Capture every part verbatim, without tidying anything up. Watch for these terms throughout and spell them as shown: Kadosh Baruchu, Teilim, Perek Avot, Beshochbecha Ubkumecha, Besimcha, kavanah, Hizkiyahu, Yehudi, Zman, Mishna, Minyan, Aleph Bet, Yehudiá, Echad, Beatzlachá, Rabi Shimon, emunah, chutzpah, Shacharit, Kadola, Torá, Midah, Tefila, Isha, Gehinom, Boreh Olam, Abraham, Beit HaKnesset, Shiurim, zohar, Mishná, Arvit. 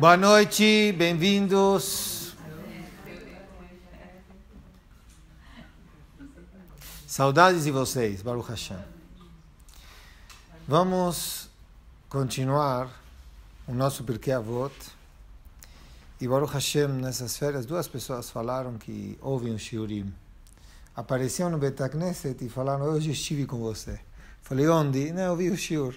Boa noite, bem-vindos. Saudades de vocês, Baruch Hashem. Vamos continuar o nosso Perek Avot. E Baruch Hashem, nessas férias, duas pessoas falaram que ouvem o Shiurim. Apareciam no Beit HaKnesset e falaram: hoje estive com você. Falei: onde? Não, eu vi o Shiur.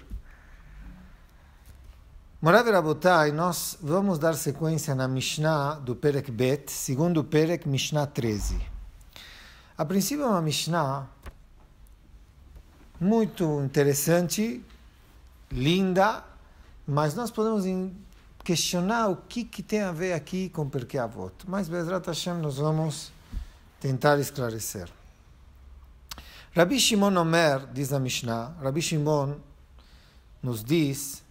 Morav e Rabotai, nós vamos dar sequência na Mishná do Perek Bet, segundo Perek, Mishná treze. A princípio é uma Mishná muito interessante, linda, mas nós podemos questionar o que, que tem a ver aqui com Perek Avot. Mas Bezerat Hashem nós vamos tentar esclarecer. Rabi Shimon Omer, diz a Mishná, Rabi Shimon nos diz: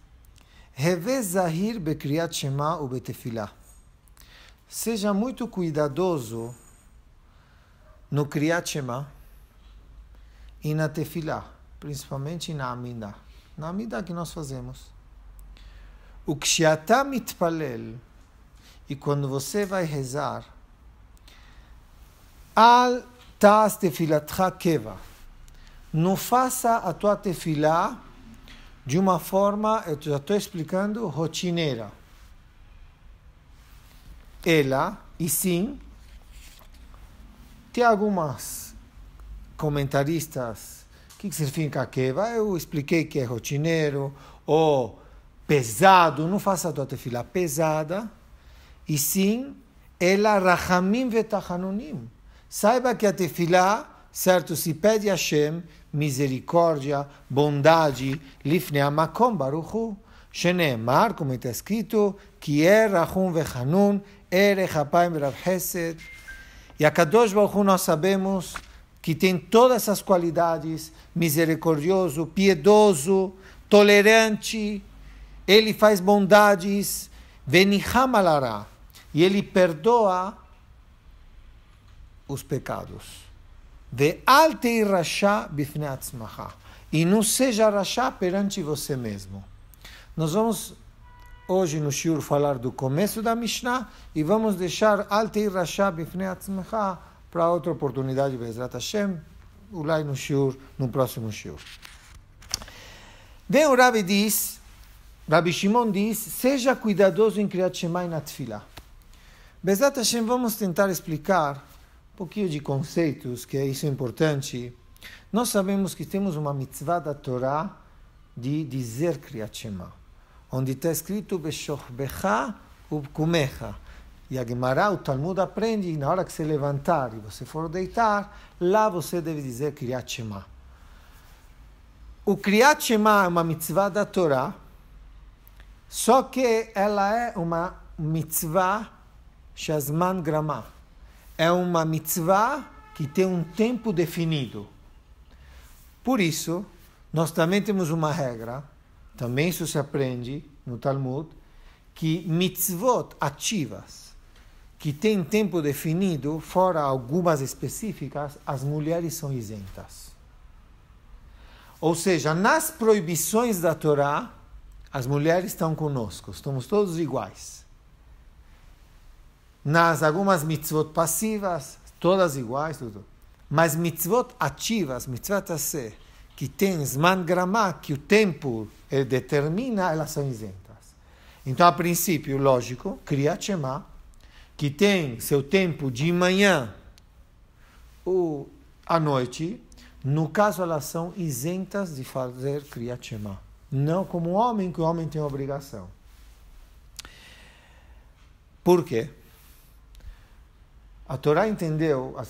seja muito cuidadoso no Kriat Shema e na Tefila, principalmente na Amida, na Amida que nós fazemos. O Kshiata mitpalel, e quando você vai rezar, al tas tefilatcha keva, não faça a tua Tefila de uma forma, eu já estou explicando, rotineira. Ela, e sim, tem algumas comentaristas, o que significa keva? Eu expliquei que é rotineiro, ou pesado, não faça a tua tefila pesada, e sim, ela, rahamim vetachanunim. Saiba que a tefila, certo, se pede a Hashem misericórdia, bondade, lifnei hamakom baruchu, sheneemar, como está escrito, ki er rachum vechanun, er echapaim verav chesed. E a Kadosh Baruchu, nós sabemos que tem todas essas qualidades: misericordioso, piedoso, tolerante, ele faz bondades, veniham alará, e ele perdoa os pecados. E não seja rachá perante você mesmo. Nós vamos hoje no Shiur falar do começo da Mishnah e vamos deixar Altei Rashá bifnei atzmecha para outra oportunidade, Bezerat Hashem, lá no Shiur, no próximo Shiur. Vem o Rabi diz, Rabi Shimon diz: seja cuidadoso em Kriat Shema e na Tefila. Bezerat Hashem, vamos tentar explicar um pouquinho de conceitos, que isso é importante. Nós sabemos que temos uma mitzvah da Torá de dizer Kriat Shema, onde está escrito Beshochbecha Ubkumecha. E a Gemara, o Talmud aprende, na hora que se levantar e você for deitar, lá você deve dizer Kriat Shema. O Kriat Shema é uma mitzvah da Torá, só que ela é uma mitzvah Shazman Grama. É uma mitzvah que tem um tempo definido. Por isso, nós também temos uma regra, também isso se aprende no Talmud, que mitzvot ativas, que tem tempo definido, fora algumas específicas, as mulheres são isentas. Ou seja, nas proibições da Torá, as mulheres estão conosco, estamos todos iguais. Nas algumas mitzvot passivas, todas iguais, tudo. Mas mitzvot ativas, mitzvot ase, que tem zman grama, que o tempo ele determina, elas são isentas. Então, a princípio, lógico, Kriat Shema, que tem seu tempo de manhã ou à noite, no caso, elas são isentas de fazer Kriat Shema. Não como o homem, que o homem tem obrigação. Por quê? A Torá entendeu, a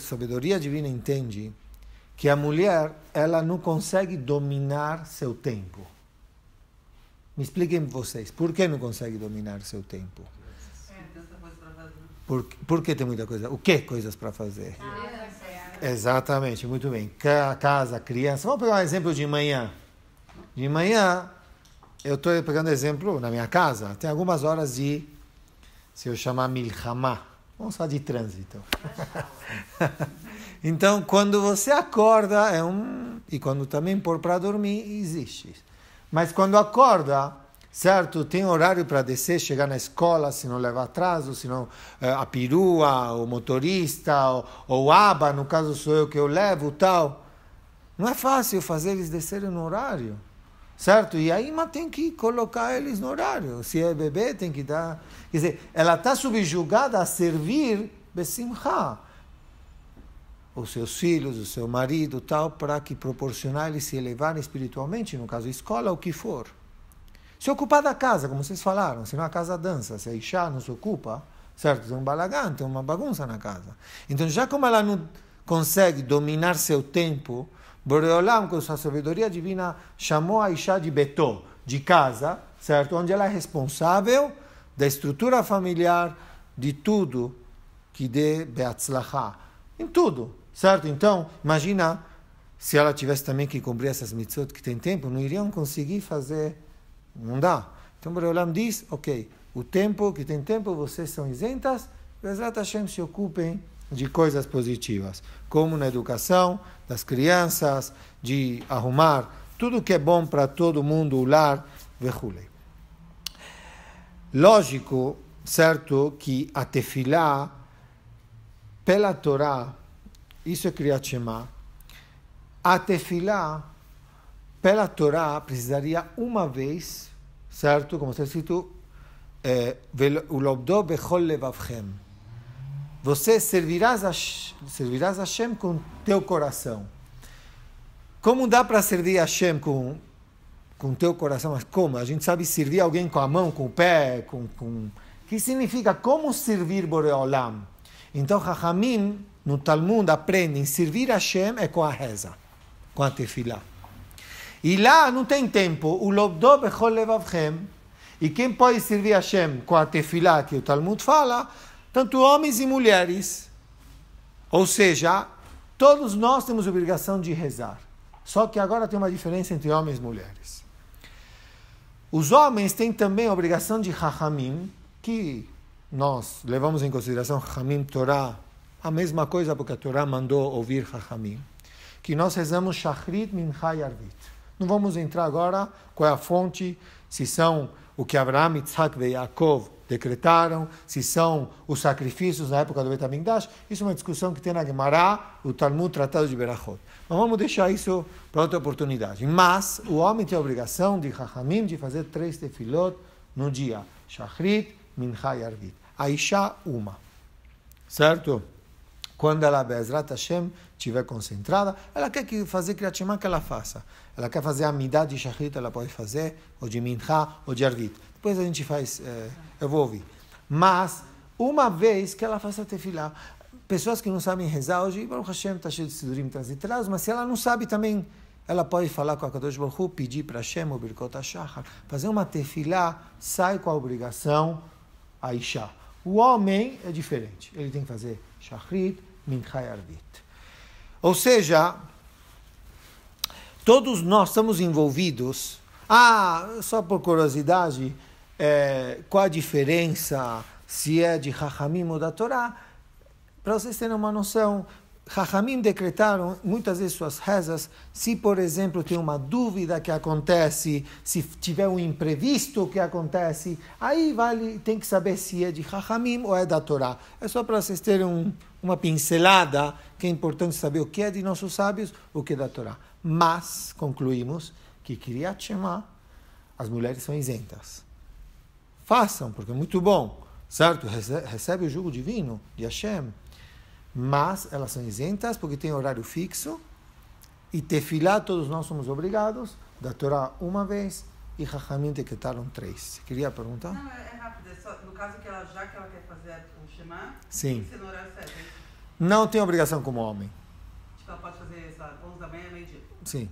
sabedoria divina entende que a mulher, ela não consegue dominar seu tempo. Me expliquem vocês, por que não consegue dominar seu tempo? Por, por que tem muita coisa? O que coisas para fazer? Ah, exatamente, muito bem. Casa, criança. Vamos pegar um exemplo de manhã. De manhã, eu estou pegando exemplo na minha casa. Tem algumas horas de, se eu chamar milhamá, vamos falar de trânsito. Então, quando você acorda, é um... e quando também pôr para dormir, existe. Mas quando acorda, certo, tem horário para descer, chegar na escola, se não leva atraso, se não é, a perua, o motorista, ou, ou aba, no caso sou eu que eu levo, tal. Não é fácil fazer eles descerem no horário, certo? E aí, mas tem que colocar eles no horário. Se é bebê, tem que dar... Quer dizer, ela está subjugada a servir besimcha os seus filhos, o seu marido, tal, para que proporcionar eles se elevarem espiritualmente, no caso escola, o que for. Se ocupar da casa, como vocês falaram, senão a casa dança, se a Isha não se ocupa, certo? Tem um balagã, tem uma bagunça na casa. Então, já como ela não consegue dominar seu tempo, Boreh Olam, com sua sabedoria divina, chamou a Isha de Betó, de casa, certo? Onde ela é responsável da estrutura familiar, de tudo que dê Beatzlachá, em tudo, certo? Então, imagina, se ela tivesse também que cumprir essas mitzvot que tem tempo, não iriam conseguir fazer, não dá. Então, Boreh Olam diz, ok, o tempo que tem tempo, vocês são isentas, Bezerat Hashem se ocupem de coisas positivas, como na educação das crianças, de arrumar tudo que é bom para todo mundo, o lar, vejulei. Lógico, certo, que a Tefilá, pela Torá, isso é Kriat Shema, a Tefilá, pela Torá, precisaria uma vez, certo, como está escrito, Ulobdo bechol levavchem. Você servirás a, servirás a Hashem com teu coração. Como dá para servir a Hashem com com teu coração? Mas como? A gente sabe servir alguém com a mão, com o pé, com... com... que significa como servir Boreh Olam? Então, Chachamim, no Talmud, aprendem servir a Hashem é com a reza, com a tefilá. E lá não tem tempo. O lobdo bechol levavchem. E quem pode servir a Hashem com a tefilá, que o Talmud fala... tanto homens e mulheres, ou seja, todos nós temos obrigação de rezar. Só que agora tem uma diferença entre homens e mulheres. Os homens têm também a obrigação de Chachamim, que nós levamos em consideração Chachamim, Torá, a mesma coisa porque a Torá mandou ouvir Chachamim, que nós rezamos Shacharit, Minha e Arvit. Não vamos entrar agora qual é a fonte, se são o que Abraham, Isaac e Yaakov decretaram, se são os sacrifícios na época do Beit HaKnesset. Isso é uma discussão que tem na Gemara, o Talmud, Tratado de Berachot. Mas vamos deixar isso para outra oportunidade. Mas o homem tem a obrigação de Chachamim de fazer três tefilot no dia. Shacharit, Minha e Arvit. A Isha, uma. Certo? Quando ela, Bezerat Hashem, estiver concentrada, ela quer que fazer Kriat Shema, que ela faça. Ela quer fazer a Midah de Shacharit, ela pode fazer, ou de Minha, ou de Arvit. Depois a gente faz, é, eu vou ouvir. Mas, uma vez que ela faça tefilá, pessoas que não sabem rezar hoje, Baruch Hashem está cheio de Shiurim transliterados, mas se ela não sabe também, ela pode falar com a Kadosh Baruchu, pedir para Hashem, o Birkot HaShachar, fazer uma tefilá, sai com a obrigação a Isha. O homem é diferente, ele tem que fazer Shacharit, Minha e Arvit. Ou seja, todos nós estamos envolvidos. Ah, só por curiosidade, é, qual a diferença se é de Chachamim ou da Torá? Para vocês terem uma noção, Chachamim decretaram muitas vezes suas rezas, se por exemplo tem uma dúvida que acontece, se tiver um imprevisto que acontece, aí vale, tem que saber se é de Chachamim ou é da Torá. É só para vocês terem um, uma pincelada, que é importante saber o que é de nossos sábios, o que é da Torá. Mas, concluímos, que Kriat Shema, as mulheres são isentas. Façam, porque é muito bom, certo? Recebe, recebe o jugo divino de Hashem, mas elas são isentas porque tem horário fixo, e tefilá todos nós somos obrigados, da Torá uma vez, e Chachamim decretaram três. Você queria perguntar? Não, é rápido, é só, no caso que ela, já que ela quer fazer o Shema, sim, tem que ser no horário certo. Não tem obrigação como homem. Tipo, ela pode fazer às onze da manhã, meio-dia? Sim.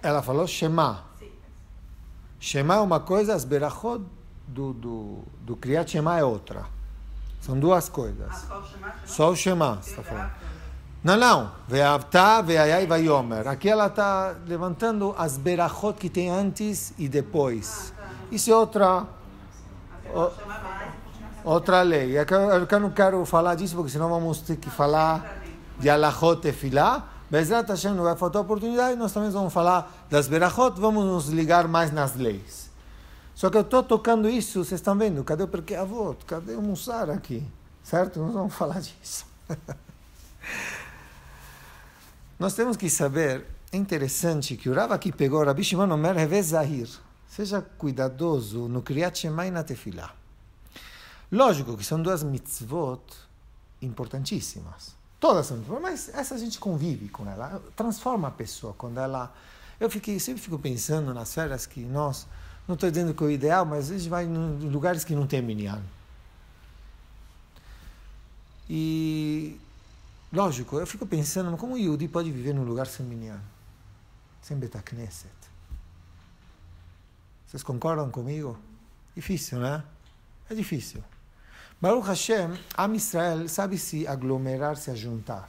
Ela falou Shema. Shema é uma coisa, as Berachot do, do, do Kriat Shema é outra. São duas coisas. Ah, só o Shema, você está falando. Não, não. Ve'avta, ve'ayai, vayomer. Aqui ela está levantando as Berachot que tem antes e depois. Isso é outra... O, outra lei. Eu não quero falar disso, porque senão vamos ter que falar de Alachot Tefilá. Bezerat Hashem não vai faltar oportunidade, nós também vamos falar das Berachot, vamos nos ligar mais nas leis. Só que eu estou tocando isso, vocês estão vendo, cadê o Perek Avot, cadê o Mussar aqui? Certo? Nós vamos falar disso. Nós temos que saber, é interessante que o Rav aqui pegou Rabi Shimon Omer Revez Zahir. Seja cuidadoso no Kriat Shema e na Tefila. Lógico que são duas mitzvot importantíssimas. Todas são importantes, mas essa a gente convive com ela. Transforma a pessoa quando ela... Eu fiquei, sempre fico pensando nas férias que nós... Não estou dizendo que é o ideal, mas às vezes vai em lugares que não tem Minha. E... Lógico, eu fico pensando, mas como o Yehudi pode viver num lugar sem Minha? Sem Beit HaKnesset? Vocês concordam comigo? Difícil, né? É difícil. Baruch Hashem, Am Israel sabe se aglomerar, se ajuntar.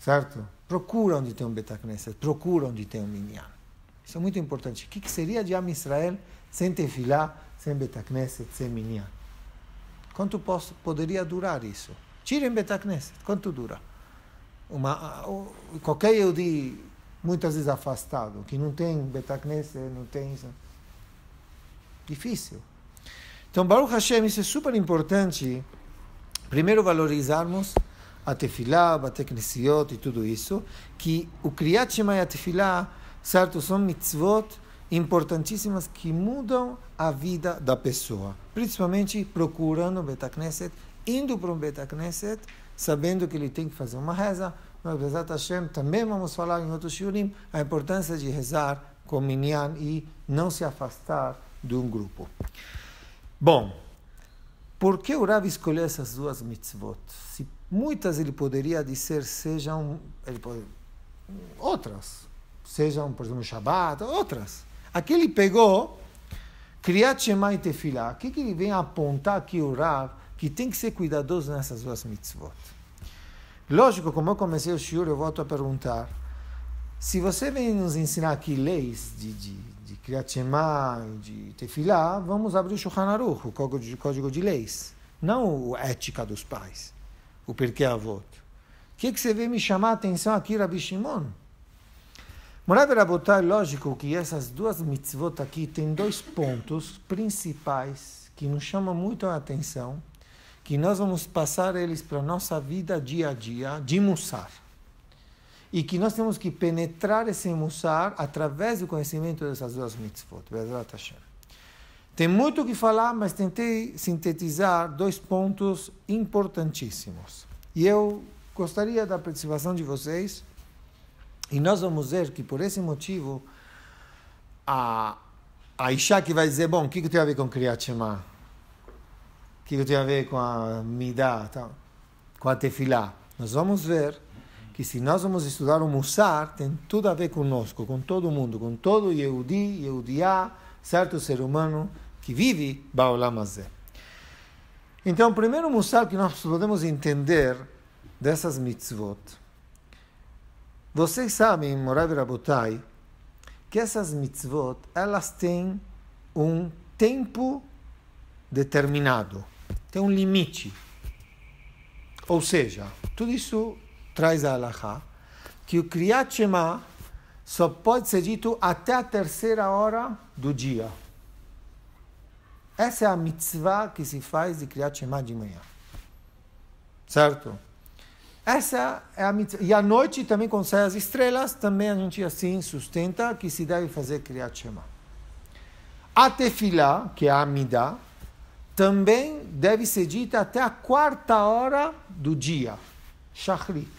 Certo? Procura onde tem um Beit HaKnesset, procura onde tem um Minha. Isso é muito importante. O que seria de Am Israel sem Tefilá, sem Beit HaKnesset, sem Minha? Quanto posso, poderia durar isso? Tirem Beit HaKnesset, quanto dura? Uma, qualquer Yehudi, muitas vezes afastado, que não tem Beit HaKnesset, não tem isso. Difícil. Então, Baruch Hashem, isso é super importante. Primeiro, valorizarmos a Tefilá, a Teknesiot e tudo isso, que o Kriat Shema e a Tefilá, certo, são mitzvot importantíssimas que mudam a vida da pessoa. Principalmente procurando Beit HaKnesset, indo para um Beit HaKnesset, sabendo que ele tem que fazer uma reza. Nós, Bezerat Hashem, também vamos falar em outros Shiurim, a importância de rezar com Minyan e não se afastar de um grupo. Bom, por que o Rav escolheu essas duas mitzvot? Se muitas ele poderia dizer sejam ele pode, outras, sejam, por exemplo, Shabbat, outras. Aqui ele pegou Kriat Shema e Tefilá. O que ele vem apontar aqui o Rav? Que tem que ser cuidadoso nessas duas mitzvot. Lógico, como eu comecei o shiur, eu volto a perguntar. Se você vem nos ensinar aqui leis de, de, de Kriat Shema, de Tefilá, vamos abrir o Shulchan Aruch, o código de leis. Não a ética dos pais, o Perkei Avot. O que, é que você vem me chamar a atenção aqui, Rabi Shimon? Morai Berabotai, lógico que essas duas mitzvot aqui têm dois pontos principais que nos chamam muito a atenção, que nós vamos passar eles para a nossa vida dia a dia, de Mussar. E que nós temos que penetrar esse Mussar através do conhecimento dessas duas mitzvot. Bezerat Hashem. Tem muito o que falar, mas tentei sintetizar dois pontos importantíssimos. E eu gostaria da participação de vocês. E nós vamos ver que por esse motivo, a, a Isha que vai dizer, bom, o que, que tem a ver com Kriat Shema? Que eu tenho a ver com a Midah, tá? Com a Tefilá. Nós vamos ver que se nós vamos estudar o Mussar, tem tudo a ver conosco, com todo mundo, com todo Yehudi, Yehudiá, certo ser humano que vive Baolam Hazé. Então, o primeiro Mussar que nós podemos entender dessas mitzvot. Vocês sabem, Morai Berabotai, que essas mitzvot, elas têm um tempo determinado. Tem um limite. Ou seja, tudo isso traz a halakha que o Kriat Shema só pode ser dito até a terceira hora do dia. Essa é a mitzvah que se faz de Kriat Shema de manhã. Certo? Essa é a mitzvah. E à noite também com as estrelas, também a gente assim sustenta que se deve fazer Kriat Shema. A Tefilá, que é a Amida, também deve ser dita até a quarta hora do dia. Shacharit.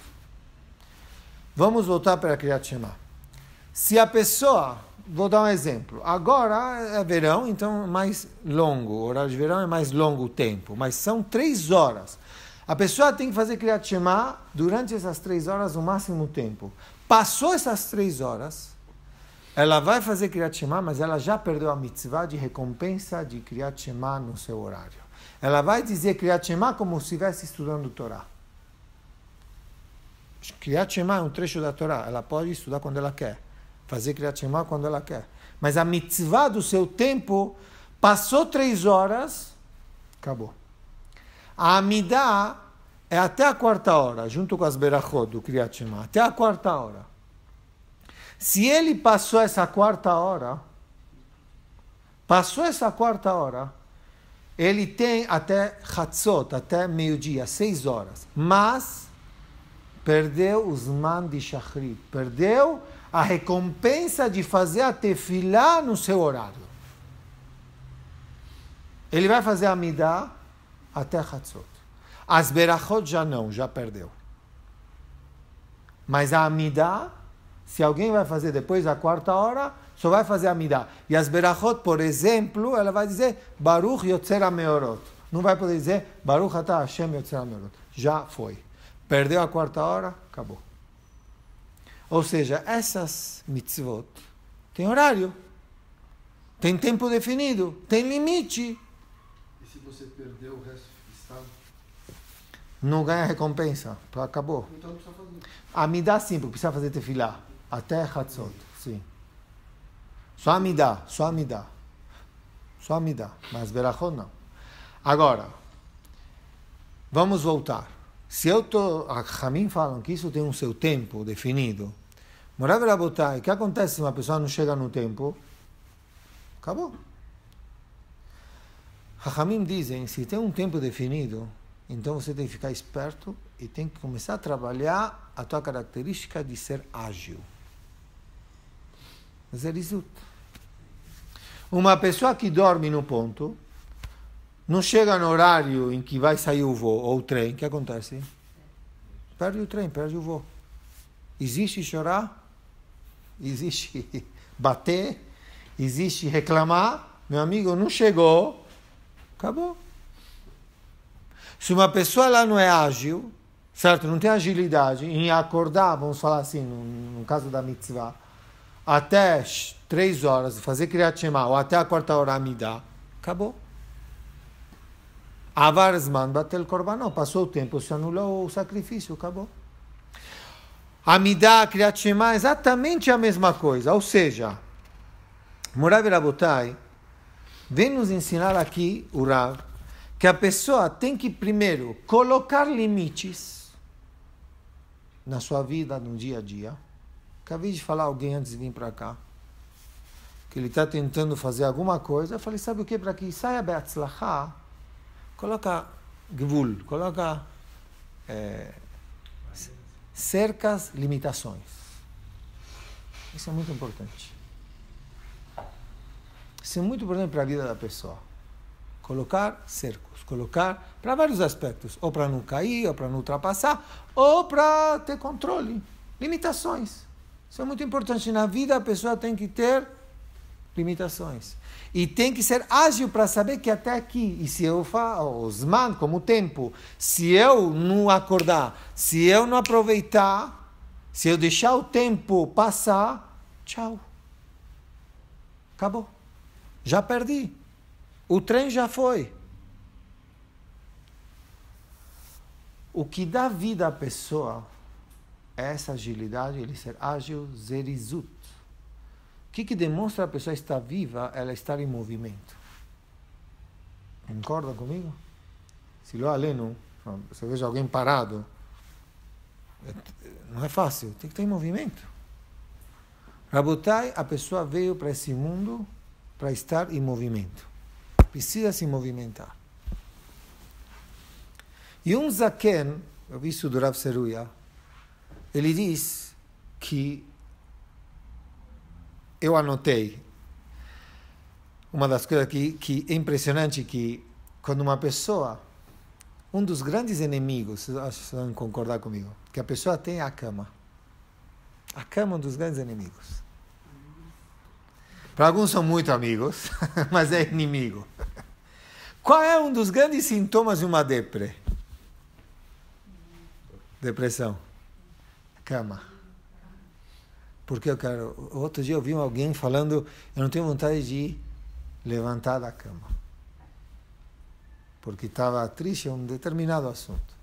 Vamos voltar para a Kriat Shema. Se a pessoa, vou dar um exemplo, agora é verão, então é mais longo, o horário de verão é mais longo o tempo, mas são três horas. A pessoa tem que fazer Kriat Shema durante essas três horas o máximo tempo. Passou essas três horas, ela vai fazer Kriat Shema, mas ela já perdeu a mitzvah de recompensa de Kriat Shema no seu horário. Ela vai dizer Kriat Shema como se estivesse estudando Torá. Kriat Shema é um trecho da Torá. Ela pode estudar quando ela quer, fazer Kriat Shema quando ela quer. Mas a mitzvah do seu tempo, passou três horas, acabou. A Amidá E até a quarta hora, junto com as Berachot do Kriat Shema, até a quarta hora. Se ele passou essa quarta hora, passou essa quarta hora, ele tem até Hatzot, até meio-dia, seis horas. Mas perdeu os man de Shacharit, perdeu a recompensa de fazer a Tefila no seu horário. Ele vai fazer a Midah até Hatzot. As Berachot já não, já perdeu. Mas a Amida, se alguém vai fazer depois da quarta hora, só vai fazer a Amida. E as Berachot, por exemplo, ela vai dizer Baruch Yetzirá Meorot. Não vai poder dizer Baruch Atah Hashem Yetzirá Meorot. Já foi. Perdeu a quarta hora, acabou. Ou seja, essas mitzvot tem horário, tem tempo definido, tem limite. E se você perdeu o resto do estado? Não ganha recompensa, acabou. Então não precisa fazer. A Midah sim, porque precisa fazer tefilá. Até Hatzot, sim. Só a Midah, só a Midah. Só a Midah, mas Berachot não. Agora, vamos voltar. Se eu estou... A Chachamim falam que isso tem um seu tempo definido. Morava e Rabotai, o que acontece se uma pessoa não chega no tempo? Acabou. Chachamim dizem, se tem um tempo definido... Então você tem que ficar esperto e tem que começar a trabalhar a tua característica de ser ágil. Zerizut. Uma pessoa que dorme no ponto, não chega no horário em que vai sair o voo ou o trem, o que acontece? Perde o trem, perde o voo. Existe chorar, existe bater, existe reclamar. Meu amigo, não chegou, acabou. Se uma pessoa lá não é ágil, certo? Não tem agilidade, em acordar, vamos falar assim, no, no caso da mitzvah, até três horas, fazer Kriat Shema, ou até a quarta hora a Midah, acabou. Avar Zman batel korbanó, passou o tempo, se anulou o sacrifício, acabou. A Midah, a Kriat Shema, exatamente a mesma coisa, ou seja, Morai e Rabotai, vem nos ensinar aqui o Rav, que a pessoa tem que primeiro colocar limites na sua vida, no dia a dia. Acabei de falar a alguém antes de vir para cá, que ele está tentando fazer alguma coisa. Eu falei, sabe o que? Para que saia beatzlachá, coloca gvul, coloca é, cercas, limitações. Isso é muito importante. Isso é muito importante para a vida da pessoa. Colocar cercos, colocar para vários aspectos, ou para não cair, ou para não ultrapassar, ou para ter controle, limitações. Isso é muito importante. Na vida a pessoa tem que ter limitações. E tem que ser ágil para saber que até aqui, e se eu falo, os man, como o tempo, se eu não acordar, se eu não aproveitar, se eu deixar o tempo passar, tchau. Acabou. Já perdi. O trem já foi. O que dá vida à pessoa é essa agilidade, ele ser ágil, zerizut. O que, que demonstra a pessoa estar viva, ela estar em movimento. Concorda comigo? Se lá aleno, você veja alguém parado, não é fácil, tem que estar em movimento. Rabotai, a pessoa veio para esse mundo para estar em movimento. Precisa se movimentar. E um Zaken, eu vi isso do Rav Seruia, ele diz que, eu anotei, uma das coisas que, que é impressionante, que quando uma pessoa, um dos grandes inimigos, vocês vão concordar comigo, que a pessoa tem a cama. A cama é um dos grandes inimigos. Para alguns são muito amigos, mas é inimigo. Qual é um dos grandes sintomas de uma depre? Depressão. Cama. Porque eu quero... Outro dia eu vi alguém falando, eu não tenho vontade de levantar da cama. Porque estava triste em um determinado assunto.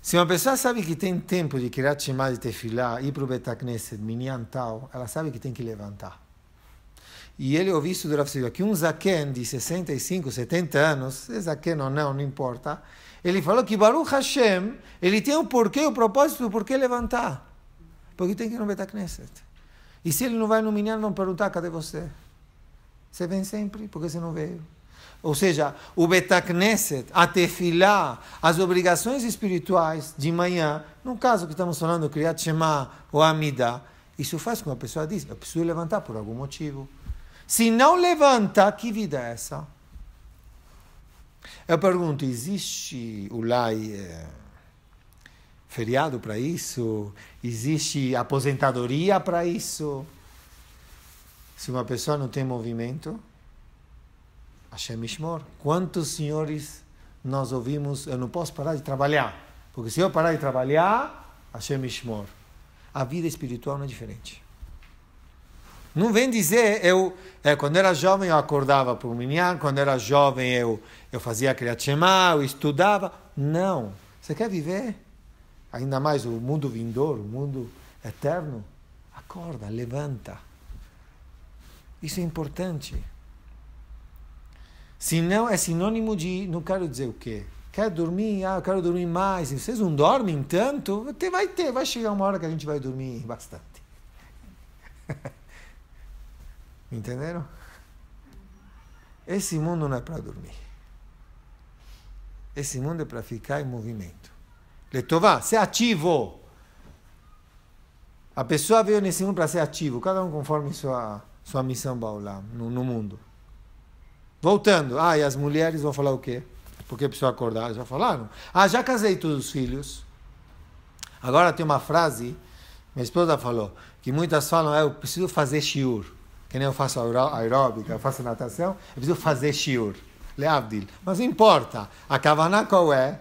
Se uma pessoa sabe que tem tempo de Kriat Shema, de Tefilá, ir para o Beit HaKnesset, Minha, tal, ela sabe que tem que levantar. E ele ouviu isso do Rav Silva, que um Zaken de sessenta e cinco, setenta anos, Zaken ou não, não importa, ele falou que Baruch Hashem, ele tem um porquê, o um propósito do porquê levantar. Porque tem que ir no Beit HaKnesset. E se ele não vai no Minha, vão perguntar, cadê você? Você vem sempre, porque você não veio. Ou seja, o Beit HaKnesset, a Tefila, as obrigações espirituais de manhã, no caso que estamos falando, Kriat Shema ou Amida, isso faz com que a pessoa diz, eu preciso levantar por algum motivo. Se não levanta, que vida é essa? Eu pergunto, existe o Lai eh, feriado para isso? Existe aposentadoria para isso? Se uma pessoa não tem movimento, Hashem Yishmor. Quantos senhores nós ouvimos, eu não posso parar de trabalhar, porque se eu parar de trabalhar, Hashem Yishmor. A vida espiritual não é diferente. Não vem dizer, eu, é, quando era jovem eu acordava para o Minha, quando era jovem eu, eu fazia Kriat Shema, eu estudava. Não. Você quer viver? Ainda mais o mundo vindouro, o mundo eterno. Acorda, levanta. Isso é importante. Se não, é sinônimo de, não quero dizer o quê? Quer dormir? Ah, eu quero dormir mais. E vocês não dormem tanto? Vai ter, vai chegar uma hora que a gente vai dormir bastante. Entenderam? Esse mundo não é para dormir. Esse mundo é para ficar em movimento. Letová, ser ativo. A pessoa veio nesse mundo para ser ativo, cada um conforme sua, sua missão baulá no, no mundo. Voltando, ah, e as mulheres vão falar o quê? Porque a pessoa acordar, já falaram. Ah, já casei todos os filhos. Agora tem uma frase, minha esposa falou, que muitas falam, ah, eu preciso fazer shiur. Que nem eu faço aeróbica, eu faço natação, eu preciso fazer shiur. Leavdil. Mas não importa. A kavanah qual é?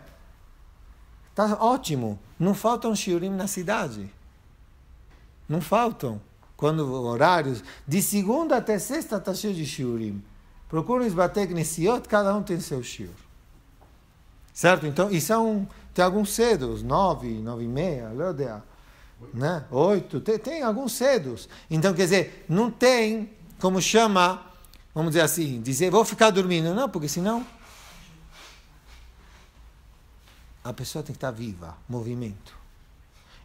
Está ótimo. Não faltam shiurim na cidade. Não faltam. Quando horários, de segunda até sexta está cheio de shiurim. Procuram esbater nesiot, cada um tem seu shiur. Certo? Então, e são, tem alguns cedos, nove, nove e meia, leodea. Né? Oito, tem, tem alguns cedos. Então, quer dizer, não tem como chama, vamos dizer assim, dizer, vou ficar dormindo. Não, porque senão a pessoa tem que estar viva, movimento.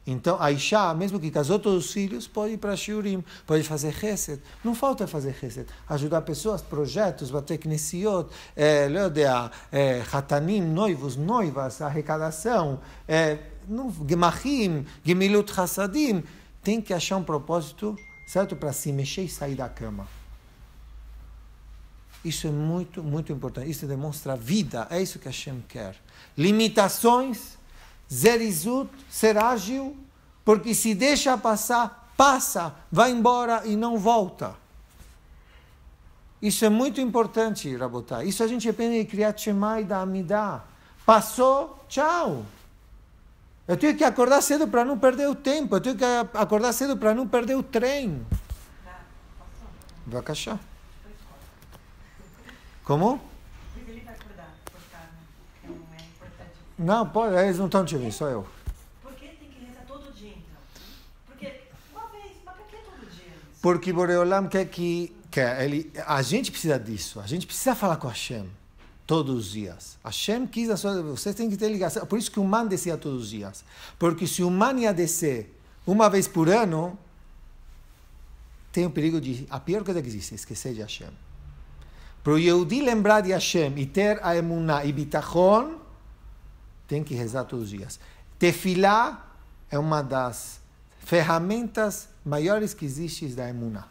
Então, a Isha, mesmo que casou todos os filhos, pode ir para Shiurim, pode fazer chesed. Não falta fazer chesed. Ajudar pessoas, projetos, bater knesiot, é, leodea, é, hatanim, noivos, noivas, arrecadação, é, não, gemachim, gemilut chassadim. Tem que achar um propósito, certo? Para se mexer e sair da cama. Isso é muito, muito importante. Isso demonstra vida. É isso que Hashem quer. Limitações, zerizut, ser ágil, porque se deixa passar, passa, vai embora e não volta. Isso é muito importante, Rabotai. Isso a gente aprende de Kriat Shema e da Amida. Passou, tchau. Eu tenho que acordar cedo para não perder o tempo. Eu tenho que acordar cedo para não perder o trem. Vai cachar. Como? Não, pode, eles não estão te ouvindo, só eu. Por que tem que rezar todo dia, então? Porque uma vez, mas por que todo dia? Porque Boreh Olam quer que... Quer, ele, a gente precisa disso. A gente precisa falar com Hashem todos os dias. Hashem quis a sua... Vocês têm que ter ligação. Por isso que o man descia todos os dias. Porque se o man ia descer uma vez por ano, tem o perigo de... A pior coisa que existe é esquecer de Hashem. Para o Yehudi lembrar de Hashem e ter a emuná e bitachon, tem que rezar todos os dias. Tefilá é uma das ferramentas maiores que existem da emuná.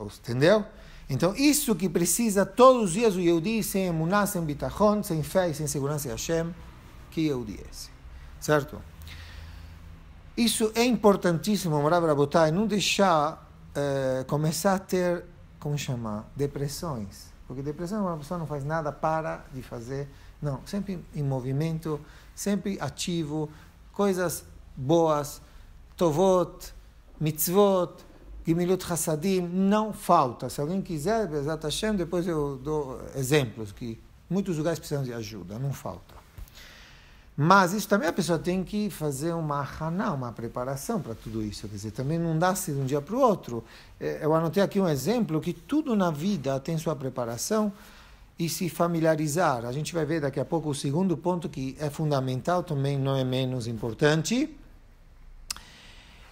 Entendeu? Então, isso que precisa todos os dias o Yehudi, sem emuná, sem bitachon, sem fé e sem segurança de Hashem, que Yehudi é esse. Certo? Isso é importantíssimo, Morav Rabotai, não deixar eh, começar a ter, como chamar, depressões. Porque depressão é uma pessoa que não faz nada, para de fazer... Não, sempre em movimento, sempre ativo, coisas boas, tovot, mitzvot, gemilut chassadim, não falta. Se alguém quiser, Bezerat Hashem, depois eu dou exemplos, que muitos lugares precisam de ajuda, não falta. Mas isso também a pessoa tem que fazer uma Haná, uma preparação para tudo isso. Quer dizer, também não dá-se de um dia para o outro. Eu anotei aqui um exemplo que tudo na vida tem sua preparação e se familiarizar. A gente vai ver daqui a pouco o segundo ponto, que é fundamental, também não é menos importante,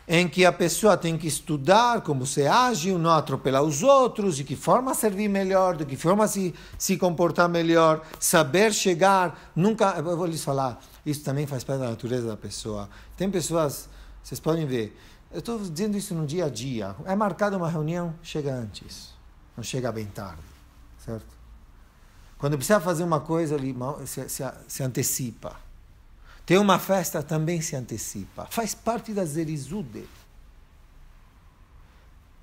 em que a pessoa tem que estudar como se age, não atropelar os outros, de que forma servir melhor, de que forma se, se comportar melhor, saber chegar, nunca... Eu vou lhes falar, isso também faz parte da natureza da pessoa. Tem pessoas, vocês podem ver, eu estou dizendo isso no dia a dia, é marcada uma reunião, chega antes, não chega bem tarde, certo? Quando precisa fazer uma coisa, ele se, se, se antecipa. Tem uma festa, também se antecipa. Faz parte da zerizut.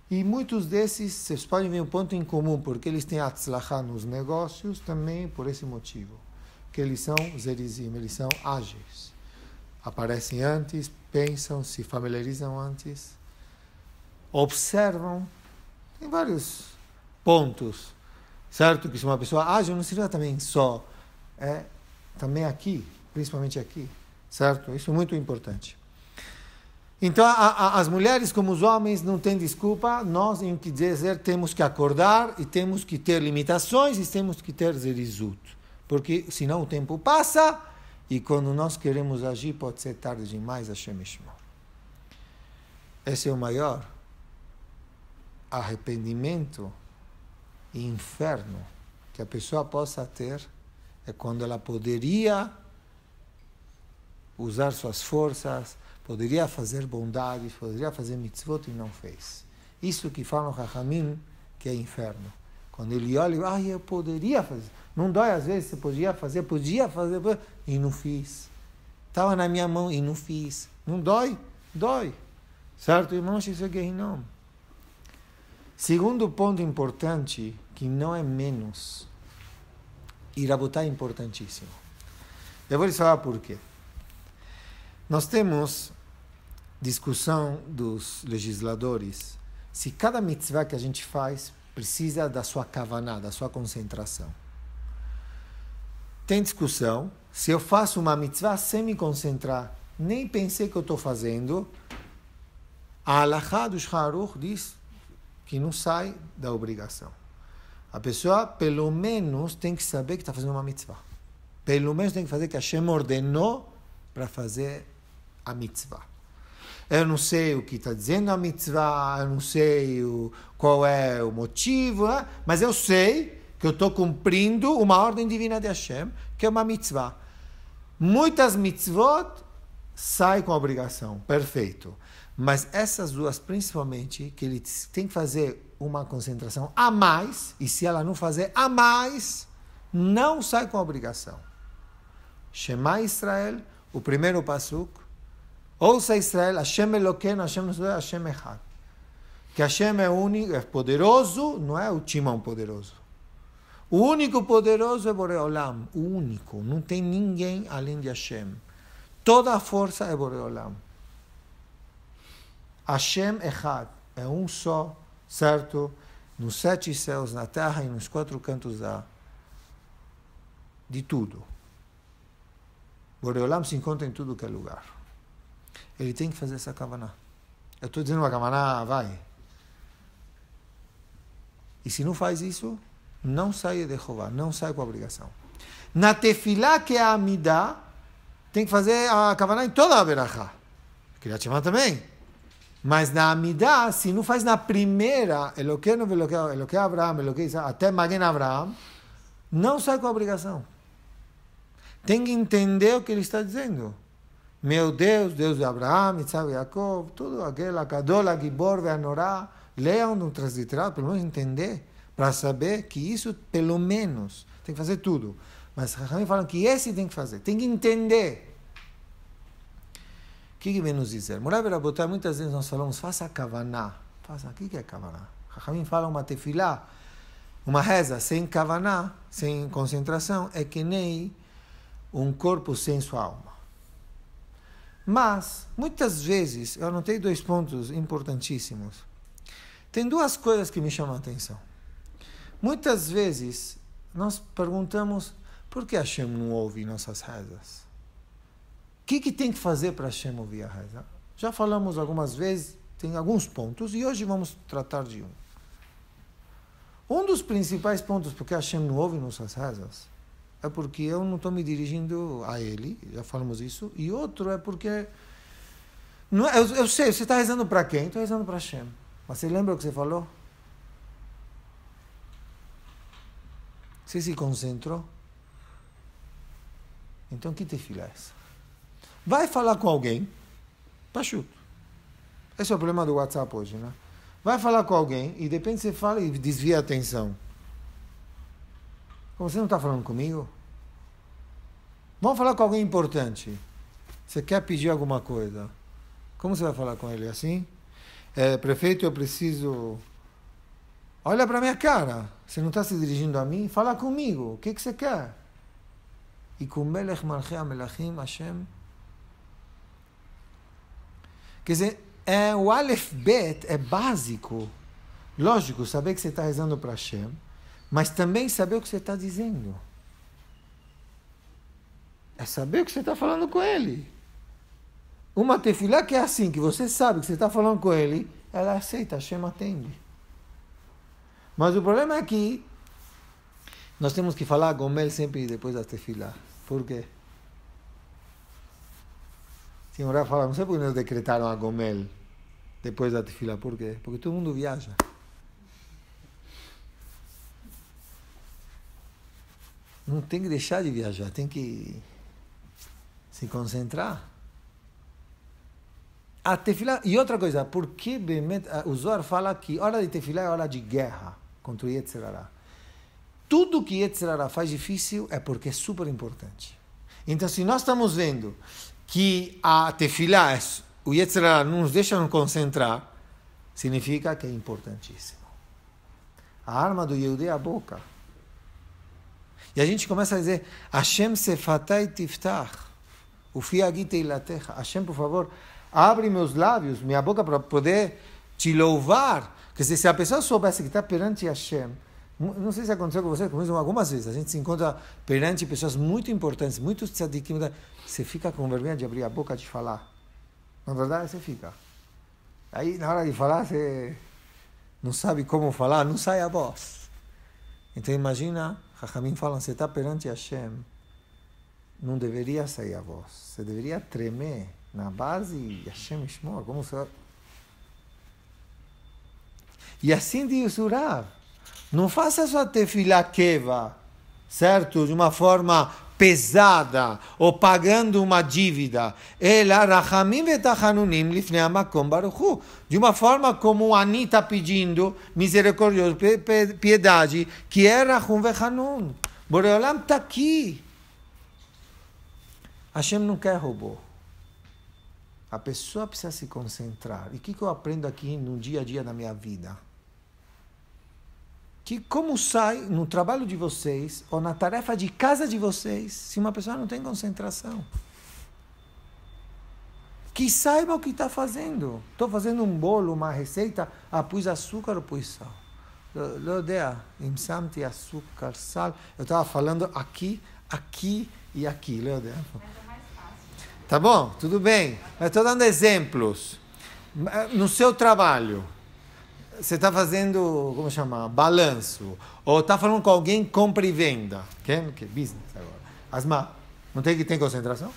E muitos desses, vocês podem ver um ponto em comum, porque eles têm atzlachá nos negócios também por esse motivo. Que eles são zerizim, eles são ágeis. Aparecem antes, pensam, se familiarizam antes, observam. Tem vários pontos, certo? Que se uma pessoa ágil, não será também só, é também aqui. Principalmente aqui, certo? Isso é muito importante. Então, a, a, as mulheres como os homens não têm desculpa, nós em que dizer temos que acordar e temos que ter limitações e temos que ter zerizut, porque senão o tempo passa e quando nós queremos agir pode ser tarde demais, Hashem Mishná. Esse é o maior arrependimento e inferno que a pessoa possa ter, é quando ela poderia usar suas forças, poderia fazer bondades, poderia fazer mitzvot e não fez. Isso que fala o Chachamim, que é inferno. Quando ele olha, ah, eu poderia fazer. Não dói às vezes, você podia fazer, podia fazer, podia, e não fiz. Estava na minha mão e não fiz. Não dói? Dói. Certo, irmãos? Isso é Gehinom. Segundo ponto importante, que não é menos, e Rabotá é importantíssimo. Eu vou lhes falar por quê. Nós temos discussão dos legisladores se cada mitzvah que a gente faz precisa da sua kavanah, da sua concentração. Tem discussão se eu faço uma mitzvah sem me concentrar, nem pensei que eu estou fazendo, a halachá do Shacharit diz que não sai da obrigação. A pessoa pelo menos tem que saber que está fazendo uma mitzvah. Pelo menos tem que fazer que Hashem ordenou para fazer a mitzvah. Eu não sei o que está dizendo a mitzvah, eu não sei o, qual é o motivo, né? Mas eu sei que eu estou cumprindo uma ordem divina de Hashem, que é uma mitzvah. Muitas mitzvot saem com a obrigação, perfeito. Mas essas duas, principalmente, que ele tem que fazer uma concentração a mais, e se ela não fazer a mais, não sai com a obrigação. Shema Israel, o primeiro pasuk, ouça Israel, Hashem Eloqueno, Hashem Nosso, Hashem Echad. Que Hashem é único, é poderoso, não é o Timão poderoso. O único poderoso é Boreh Olam, o único, não tem ninguém além de Hashem. Toda a força é Boreh Olam. Hashem Echad, é um só, certo? Nos sete céus, na terra e nos quatro cantos da... de tudo. Boreh Olam se encontra em tudo que é lugar. Ele tem que fazer essa kavanah. Eu estou dizendo uma kavanah, vai. E se não faz isso, não sai de Jeová, não sai com a obrigação. Na Tefila, que é a Amida, tem que fazer a kavanah em toda a Berachá. Kriat Shema também. Mas na Amida, se não faz na primeira, Eloqueno, Eloqueno, Abraham, Eloqueno, até Magen Abraham, não sai com a obrigação. Tem que entender o que ele está dizendo. Meu Deus, Deus de Abraham, Isaac, Jacob, tudo aquele, a Kadola, a Gibor, a Norá, leiam no transliterado, pelo menos entender, para saber que isso, pelo menos, tem que fazer tudo. Mas Chachamim falam que esse tem que fazer, tem que entender. O que, que vem nos dizer? Morai Berabotá, muitas vezes nós falamos, faça kavanah. Faça, o que, que é kavanah? Chachamim fala uma tefilá, uma reza sem kavanah, sem concentração, é que nem um corpo sem sua alma. Mas, muitas vezes, eu anotei dois pontos importantíssimos. Tem duas coisas que me chamam a atenção. Muitas vezes, nós perguntamos, por que Hashem não ouve nossas rezas? que, que tem que fazer para Hashem ouvir a reza? Já falamos algumas vezes, tem alguns pontos, e hoje vamos tratar de um. Um dos principais pontos porque Hashem não ouve nossas rezas é porque eu não estou me dirigindo a Ele, já falamos isso, e outro é porque... Não, eu, eu sei, você está rezando para quem? Estou rezando para Hashem. Mas você lembra o que você falou? Você se concentrou? Então, que tefila é essa? Vai falar com alguém, pachuto. Esse é o problema do WhatsApp hoje, né? Vai falar com alguém e de repente você fala e desvia a atenção. Você não está falando comigo? Vamos falar com alguém importante. Você quer pedir alguma coisa. Como você vai falar com ele assim? É, prefeito, eu preciso... Olha para minha cara. Você não está se dirigindo a mim? Fala comigo. O que, que você quer? E com melech malchei amelachim Hashem. Quer dizer, é, o Aleph Bet é básico. Lógico, saber que você está rezando para Hashem, mas também saber o que você está dizendo. É saber o que você está falando com Ele. Uma tefilá que é assim, que você sabe que você está falando com Ele, ela aceita, Hashem atende. Mas o problema é que nós temos que falar Gomel sempre depois da tefilá. Por quê? Sim, o Rafa fala, não sei por que eles decretaram a Gomel depois da tefila. Por quê? Porque todo mundo viaja. Não tem que deixar de viajar, tem que se concentrar. A tefila... E outra coisa, por que o Zohar fala que hora de tefila é hora de guerra contra o Yetzirá? Tudo que Yetzirá faz difícil é porque é super importante. Então, se nós estamos vendo... que a tefilá, o Yetzirá, não nos deixa nos concentrar, significa que é importantíssimo. A arma do Yehudi é a boca. E a gente começa a dizer, Hashem sefatai tiftach, ufiagitei latecha. Hashem, por favor, abre meus lábios, minha boca, para poder te louvar. Porque se a pessoa soubesse que está perante Hashem, não sei se aconteceu com você, comigo algumas vezes, a gente se encontra perante pessoas muito importantes, muito tzadikim, você fica com vergonha de abrir a boca, de falar. Na verdade, você fica. Aí, na hora de falar, você não sabe como falar, não sai a voz. Então, imagina, Chachamim falam, você está perante Hashem, não deveria sair a voz, você deveria tremer na base e Hashem Shmor, como você... E assim diz o Rav, não faça sua tefilá keva, certo? De uma forma pesada, ou pagando uma dívida. Ela, Rahamin vetachanunim lifnei hamakom baruchu. De uma forma como Ani está pedindo, misericordioso, piedade, que é Rahum vechanun. Boreh Olam está aqui. Hashem não quer robô. A pessoa precisa se concentrar. E o que, que eu aprendo aqui no dia a dia da minha vida? Que como sai no trabalho de vocês ou na tarefa de casa de vocês se uma pessoa não tem concentração? Que saiba o que está fazendo. Estou fazendo um bolo, uma receita, ah, pus açúcar ou pus sal? Lodea, imsamti açúcar, sal. Eu estava falando aqui, aqui e aqui. Lodea. Tá bom, tudo bem. Mas estou dando exemplos. No seu trabalho... Você está fazendo, como chama, balanço. Ou está falando com alguém, compra e venda. Que, que business agora. Asma, não tem que ter concentração?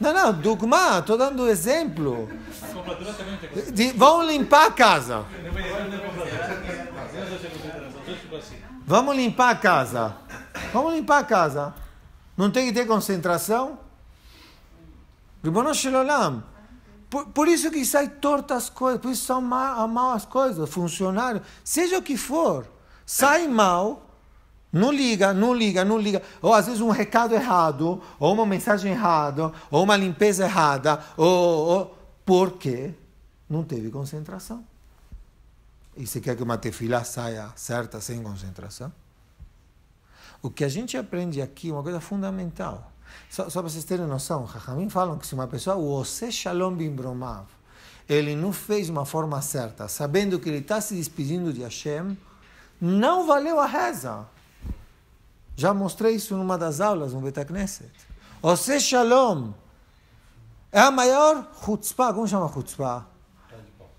Não, não, Dugma, estou dando exemplo. De, vão limpar a casa. Vamos limpar a casa. Vamos limpar a casa. Não tem que ter concentração? Ribono shel olam. Por, por isso que sai tortas as coisas, por isso são mal, mal as coisas, funcionário, seja o que for, sai mal, não liga, não liga, não liga, ou às vezes um recado errado, ou uma mensagem errada, ou uma limpeza errada, ou, ou porque não teve concentração. E você quer que uma tefilá saia certa, sem concentração? O que a gente aprende aqui é uma coisa fundamental. Só, só para vocês terem noção, Chachamim falam que se uma pessoa, o Ose Shalom Bim Bromav, ele não fez uma forma certa, sabendo que ele está se despedindo de Hashem, não valeu a reza. Já mostrei isso numa das aulas no Beit HaKnesset. עושה שלום. È a maior chutzpah, como chama chutzpah?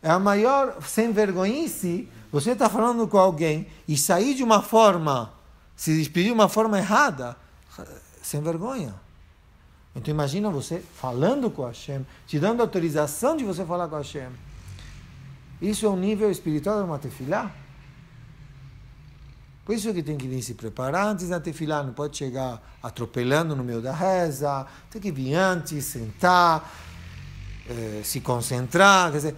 É a maior sem vergonhice. Você está falando com alguém e sair de uma forma, se despedir de uma forma errada, sem vergonha. Então imagina você falando com Hashem, te dando autorização de você falar com Hashem. Isso é um nível espiritual de uma tefilá. Por isso que tem que vir se preparar antes da tefilá, não pode chegar atropelando no meio da reza, tem que vir antes, sentar, eh, se concentrar, quer dizer,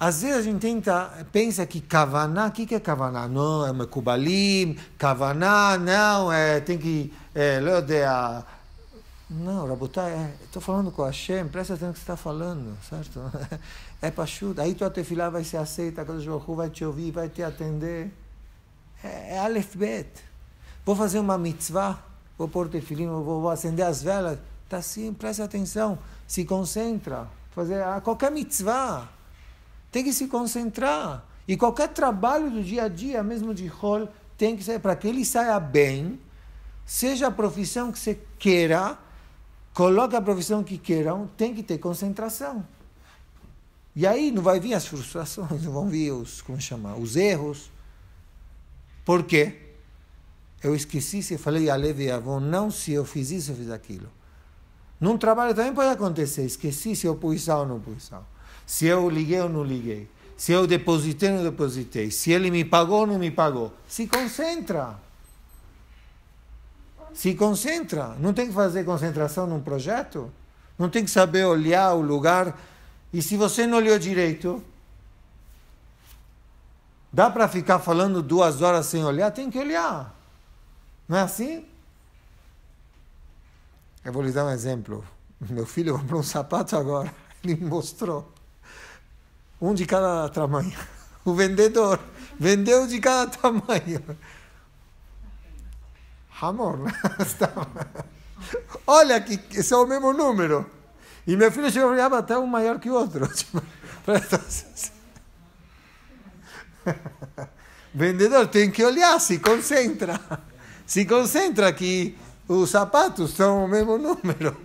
às vezes a gente tenta, pensa que kavanah, o que, que é kavanah? Não, é mekubalim, kavanah, não, é, tem que, é, leodear. Não, Rabotai, estou falando com Hashem, presta atenção no que você está falando, certo? É pachuta, aí tua tefilá vai ser aceita, Kadosh Baruchu vai te ouvir, vai te atender. É Aleph Bet. Vou fazer uma mitzvah, vou pôr tefilim, vou, vou acender as velas. Está assim, presta atenção, se concentra. Fazer qualquer mitzvah, tem que se concentrar. E qualquer trabalho do dia a dia, mesmo de rol, tem que ser, para que ele saia bem, seja a profissão que você queira, coloque a profissão que queiram, tem que ter concentração. E aí não vai vir as frustrações, não vão vir os, como chama, os erros. Por quê? Eu esqueci, se eu falei, Alev e Avon, não, se eu fiz isso, eu fiz aquilo. Num trabalho também pode acontecer, esqueci se eu pus sal ou não pus sal. Se eu liguei ou não liguei. Se eu depositei ou não depositei. Se ele me pagou ou não me pagou. Se concentra. Se concentra. Não tem que fazer concentração num projeto. Não tem que saber olhar o lugar. E se você não olhou direito... Dá para ficar falando duas horas sem olhar? Tem que olhar. Não é assim? Eu vou lhe dar um exemplo. Meu filho comprou um sapato agora. Ele me mostrou. Um de cada tamanho. O vendedor vendeu de cada tamanho. Amor. Olha que esse é o mesmo número. E meu filho chegou e falou, até um maior que o outro. Vendedor tem que olhar, se concentra. Se concentra que os sapatos são o mesmo número.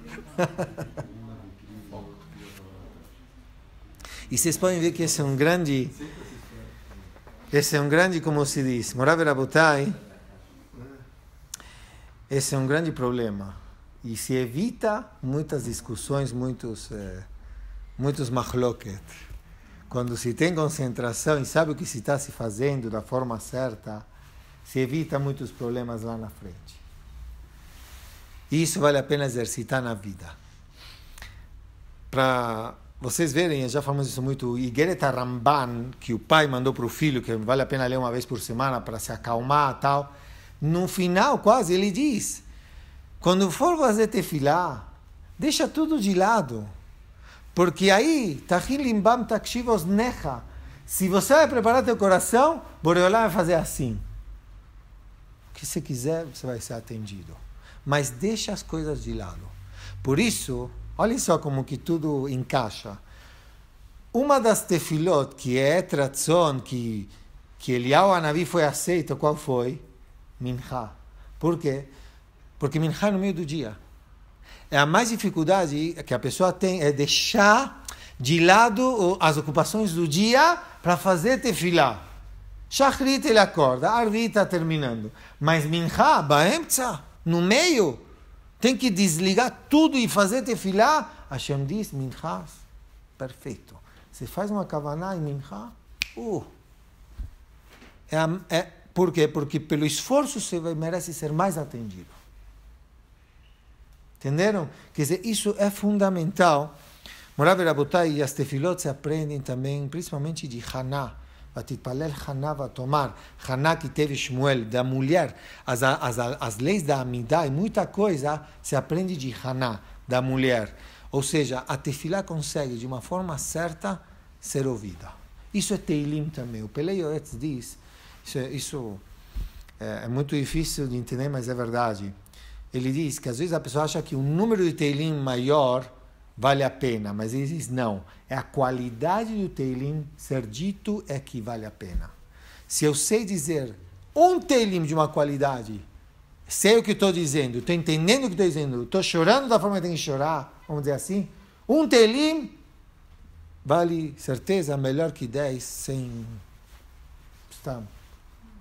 E vocês podem ver que esse é um grande... Esse é um grande, como se diz, Morave Rabotai. Esse é um grande problema. E se evita muitas discussões, muitos... Eh, muitos machloket. Quando se tem concentração e sabe o que se está se fazendo da forma certa, se evita muitos problemas lá na frente. E isso vale a pena exercitar na vida. Para vocês verem, já falamos isso muito, Higuereta Ramban, que o pai mandou para o filho, que vale a pena ler uma vez por semana para se acalmar e tal, no final quase ele diz, quando for fazer tefilá, deixa tudo de lado. Porque aí, se você vai preparar teu coração, Boreh Olam vai fazer assim. O que você quiser, você vai ser atendido. Mas deixa as coisas de lado. Por isso, olha só como que tudo encaixa. Uma das tefilot, que é Tratzon, que, que Eliyahu Hanavi foi aceito, qual foi? Minha. Por quê? Porque Minha é no meio do dia. É a mais dificuldade que a pessoa tem é deixar de lado as ocupações do dia para fazer tefilá. Shacharit ele acorda, Arvi está terminando. Mas Minha, Baemtza, no meio, tem que desligar tudo e fazer tefilá. Hashem diz, Minha, perfeito. Você faz uma kavanah e Minha, uh. É, é, por quê? Porque pelo esforço você merece ser mais atendido. Entenderam? Quer dizer, isso é fundamental. Morav e Rabotai, e as tefilot se aprendem também, principalmente de Haná. Vatitpalel Haná vatomar. Haná que teve Shmuel, da mulher. As, as, as leis da Amida e muita coisa se aprende de Haná, da mulher. Ou seja, a tefilá consegue, de uma forma certa, ser ouvida. Isso é Teilim também. O Pelei Oetz diz, isso, isso é, é muito difícil de entender, mas é verdade. Ele diz que às vezes a pessoa acha que um número de Teilim maior vale a pena, mas ele diz não. É a qualidade do Teilim ser dito é que vale a pena. Se eu sei dizer um Teilim de uma qualidade, sei o que estou dizendo, estou entendendo o que estou dizendo, estou chorando da forma que tem que chorar, vamos dizer assim, um Teilim vale, certeza, melhor que dez sem estampa.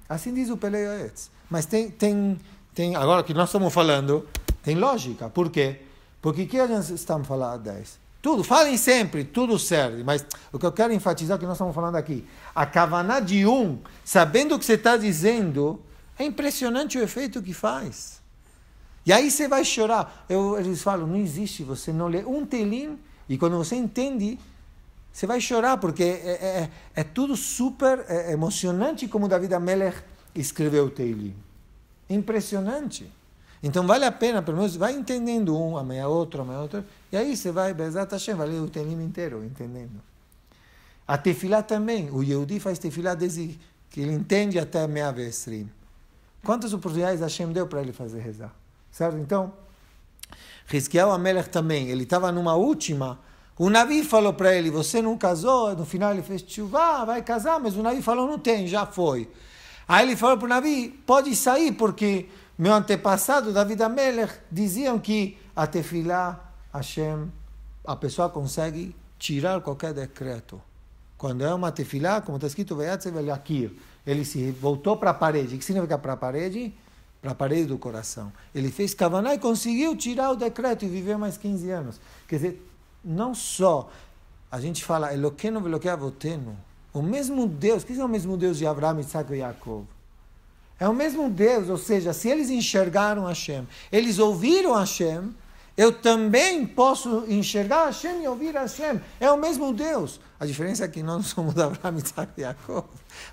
Assim diz o Pelei Haetz. Mas tem, tem, tem, agora que nós estamos falando, tem lógica. Por quê? Porque o que a gente está falando a dez? Tudo, falem sempre, tudo serve. Mas o que eu quero enfatizar é que nós estamos falando aqui. A kavanah de um, sabendo o que você está dizendo, é impressionante o efeito que faz. E aí você vai chorar. Eu, eles falam, não existe, você não lê um telim, e quando você entende, você vai chorar, porque é, é, é tudo super é, emocionante, como David Amelech escreveu o Teilim. Impressionante. Então vale a pena, pelo menos, vai entendendo um, amanhã outro, amanhã outro, e aí você vai, Bezerat Hashem, vai ler o Teilim inteiro, entendendo. A Tefila também, o Yehudi faz Tefila desde que ele entende até meia vez. Quantas oportunidades Hashem deu para ele fazer rezar? Certo? Então, Hizkiyahu Amelech também, ele estava numa última. O Navi falou para ele, você não casou, no final ele fez tshuvá, vai casar, mas o Navi falou, não tem, já foi. Aí ele falou para o Navi, pode sair, porque meu antepassado, David Amelech, diziam que a tefilá, Hashem, a pessoa consegue tirar qualquer decreto. Quando é uma tefilá, como está escrito, ele se voltou para a parede. O que significa para a parede? Para a parede do coração. Ele fez kavanah e conseguiu tirar o decreto e viver mais quinze anos. Quer dizer, não só, a gente fala, Eloqueno veloque avoteno, o mesmo Deus, que é o mesmo Deus de Abraham, Isaac e Jacob? É o mesmo Deus, ou seja, se eles enxergaram Hashem, eles ouviram Hashem, eu também posso enxergar Hashem e ouvir Hashem, é o mesmo Deus. A diferença é que nós não somos Abraham, Isaac e Jacob,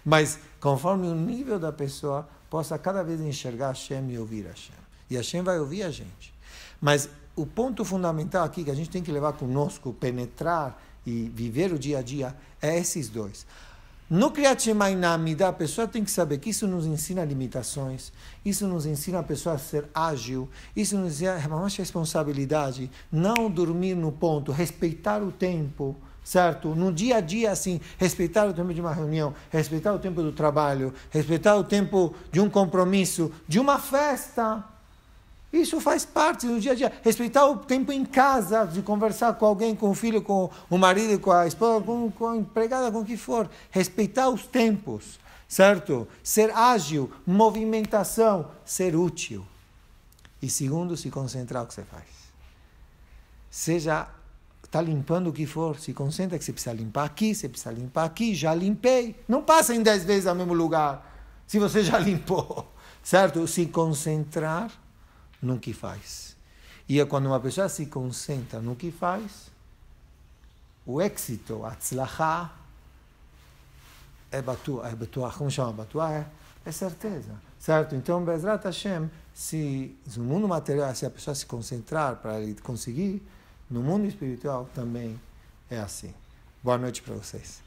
mas conforme o nível da pessoa, possa cada vez enxergar Hashem e ouvir Hashem. E Hashem vai ouvir a gente. Mas o ponto fundamental aqui que a gente tem que levar conosco, penetrar e viver o dia a dia, é esses dois. No Kriat Shema e na Amida, a pessoa tem que saber que isso nos ensina limitações, isso nos ensina a pessoa a ser ágil, isso nos ensina uma responsabilidade, não dormir no ponto, respeitar o tempo, certo? No dia a dia, assim, respeitar o tempo de uma reunião, respeitar o tempo do trabalho, respeitar o tempo de um compromisso, de uma festa. Isso faz parte do dia a dia. Respeitar o tempo em casa, de conversar com alguém, com o filho, com o marido, com a esposa, com, com a empregada, com o que for. Respeitar os tempos, certo? Ser ágil, movimentação, ser útil. E segundo, se concentrar no que você faz. Seja, está limpando o que for, se concentra que você precisa limpar aqui, você precisa limpar aqui, já limpei. Não passa em dez vezes ao mesmo lugar, se você já limpou, certo? Se concentrar no que faz. E é quando uma pessoa se concentra no que faz, o êxito, a tzlachá, é batuá, é batuá, como chama batuá? É, é certeza, certo? Então, Bezerat Hashem, se no mundo material, se a pessoa se concentrar para conseguir, no mundo espiritual também é assim. Boa noite para vocês.